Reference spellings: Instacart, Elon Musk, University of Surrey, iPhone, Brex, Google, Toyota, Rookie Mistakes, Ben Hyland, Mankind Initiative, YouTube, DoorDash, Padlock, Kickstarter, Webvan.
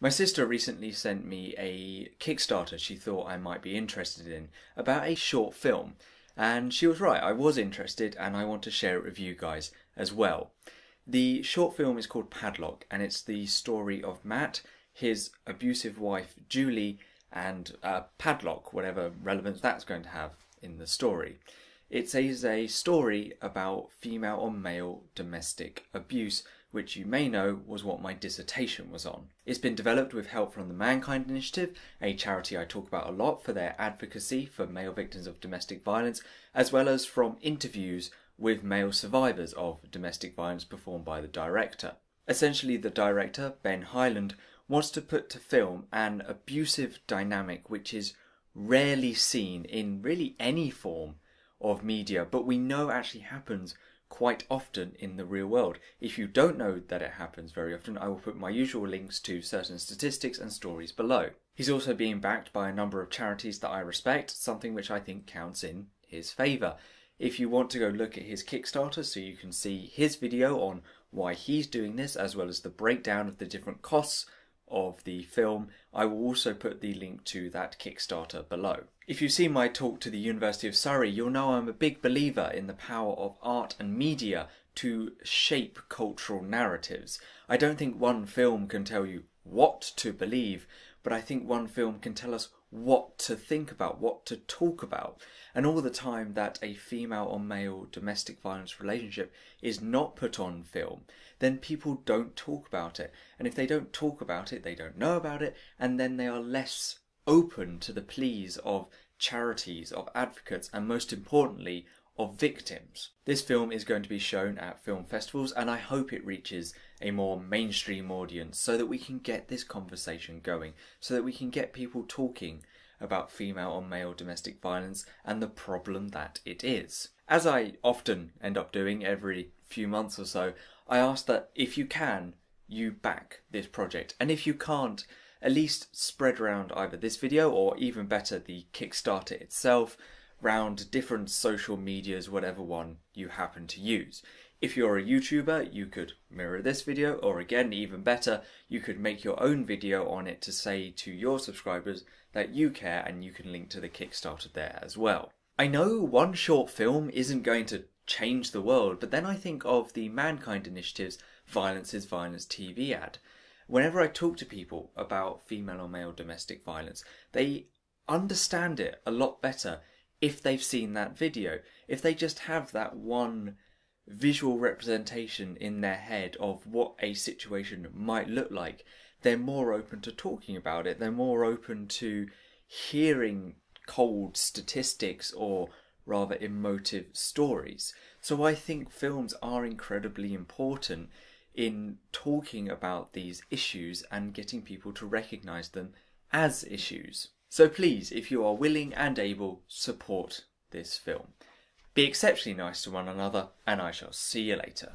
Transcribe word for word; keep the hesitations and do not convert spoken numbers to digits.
My sister recently sent me a Kickstarter she thought I might be interested in about a short film, and she was right, I was interested and I want to share it with you guys as well. The short film is called Padlock, and it's the story of Matt, his abusive wife Julie, and uh, Padlock, whatever relevance that's going to have in the story. It is a story about female or male domestic abuse, which you may know was what my dissertation was on. It's been developed with help from the Mankind Initiative, a charity I talk about a lot for their advocacy for male victims of domestic violence, as well as from interviews with male survivors of domestic violence performed by the director. Essentially, the director, Ben Hyland, wants to put to film an abusive dynamic which is rarely seen in really any form of media, but we know actually happens quite often in the real world. If you don't know that it happens very often, I will put my usual links to certain statistics and stories below. He's also being backed by a number of charities that I respect, something which I think counts in his favour. If you want to go look at his Kickstarter so you can see his video on why he's doing this, as well as the breakdown of the different costs of the film, I will also put the link to that Kickstarter below. If you see my talk to the University of Surrey, you'll know I'm a big believer in the power of art and media to shape cultural narratives. I don't think one film can tell you what to believe, but I think one film can tell us what to think about, what to talk about. And all the time that a female or male domestic violence relationship is not put on film, then people don't talk about it. And if they don't talk about it, they don't know about it, and then they are less open to the pleas of charities, of advocates, and most importantly, of victims. This film is going to be shown at film festivals, and I hope it reaches a more mainstream audience so that we can get this conversation going, so that we can get people talking about female or male domestic violence and the problem that it is. As I often end up doing every few months or so, I ask that if you can, you back this project, and if you can't, at least spread around either this video or, even better, the Kickstarter itself, round different social medias, whatever one you happen to use. If you're a YouTuber, you could mirror this video, or again, even better, you could make your own video on it to say to your subscribers that you care, and you can link to the Kickstarter there as well. I know one short film isn't going to change the world, but then I think of the Mankind Initiative's Violence is Violence T V ad. Whenever I talk to people about female or male domestic violence, they understand it a lot better if they've seen that video, if they just have that one visual representation in their head of what a situation might look like, they're more open to talking about it, they're more open to hearing cold statistics or rather emotive stories. So I think films are incredibly important in talking about these issues and getting people to recognise them as issues. So please, if you are willing and able, support this film. Be exceptionally nice to one another, and I shall see you later.